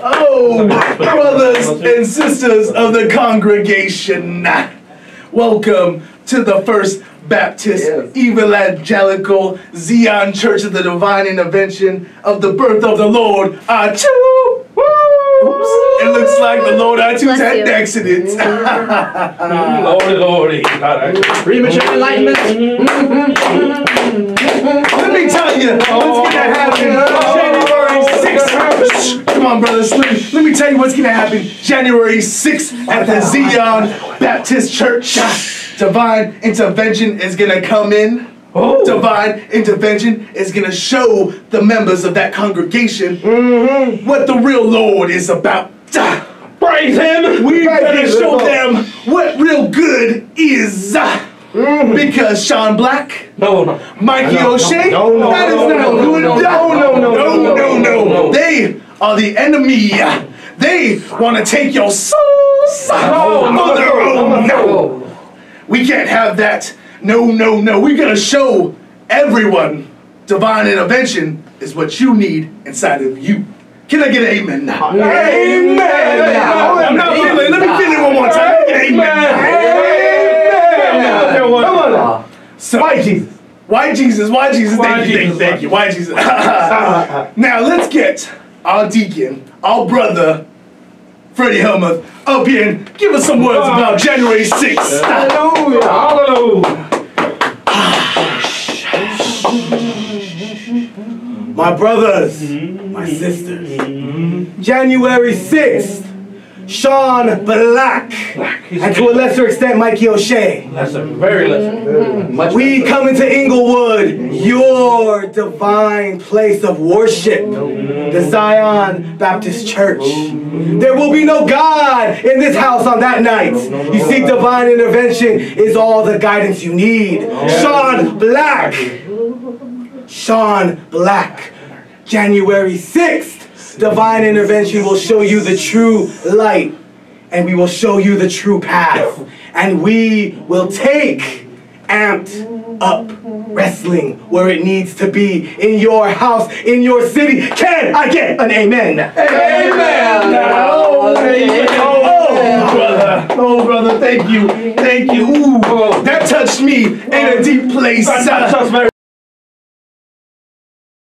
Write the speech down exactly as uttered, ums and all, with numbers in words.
Oh, brothers and sisters of the congregation, welcome to the First Baptist yes. Evangelical Zion Church of the Divine Intervention of the Birth of the Lord Ateu. It looks like the Lord Ateu had an accident. Lordy, lordy. Premature enlightenment. Let me tell you, what's gonna happen January sixth. Come on, brothers. Let, let me tell you what's gonna happen January sixth at the Zion Baptist Church. Divine Intervention is gonna come in. Oh. Divine Intervention is going to show the members of that congregation mm-hmm. what the real Lord is about. Praise Him! We're going to show them what real good is. Mm-hmm. Because Sean Black, no, no. Mikey O'Shea, no, no, no, that is not good. No, no, no, no, no, no. They are the enemy. They want to take your souls on their own. No. We can't have that. No, no, no. We're going to show everyone Divine Intervention is what you need inside of you. Can I get an amen now? Amen. Amen. I'm not feeling. Let me feel it one more time. Amen. Amen. Amen. Come on. So, why Jesus? Why Jesus? Why Jesus? Thank you. Thank you. Thank you. Why Jesus? Now, let's get our deacon, our brother, Freddie Helmuth, up here and give us some words about January sixth. Hallelujah. Hallelujah. My brothers, my sisters, January sixth, Sean Black, and to a lesser extent, Mikey O'Shea. Lesser, very lesser. We come into Inglewood, your divine place of worship, the Zion Baptist Church. There will be no God in this house on that night. You see, Divine Intervention is all the guidance you need. Sean Black. Sean Black, January sixth, Divine Intervention will show you the true light, and we will show you the true path, and we will take Amped Up Wrestling where it needs to be, in your house, in your city. Can I get an amen? Amen! Oh, amen. Oh, brother, oh, brother, thank you, thank you. Ooh, that touched me in a deep place.